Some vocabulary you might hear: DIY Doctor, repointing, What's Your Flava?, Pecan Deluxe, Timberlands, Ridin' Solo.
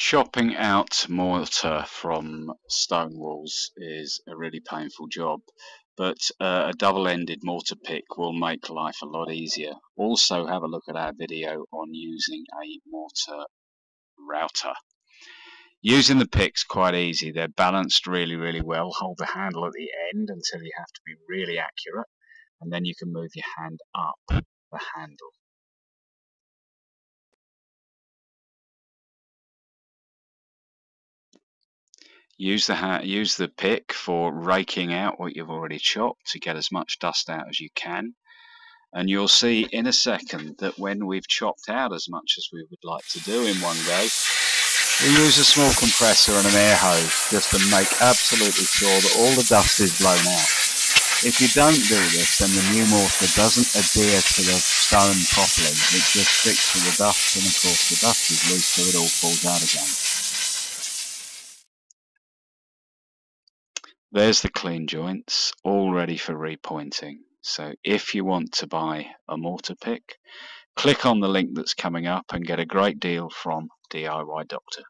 Chopping out mortar from stone walls is a really painful job, but a double-ended mortar pick will make life a lot easier. Also, have a look at our video on using a mortar router. Using the picks quite easy. They're balanced really well. Hold the handle at the end until you have to be really accurate, and then you can move your hand up the handle. Use the pick for raking out what you've already chopped to get as much dust out as you can. And you'll see in a second that when we've chopped out as much as we would like to do in one go, we use a small compressor and an air hose just to make absolutely sure that all the dust is blown out. If you don't do this, then the new mortar doesn't adhere to the stone properly. It just sticks to the dust, and of course the dust is loose, so it all falls out again. There's the clean joints, all ready for repointing. So if you want to buy a mortar pick, click on the link that's coming up and get a great deal from DIY Doctor.